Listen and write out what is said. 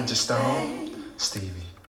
and just don't, Stevie.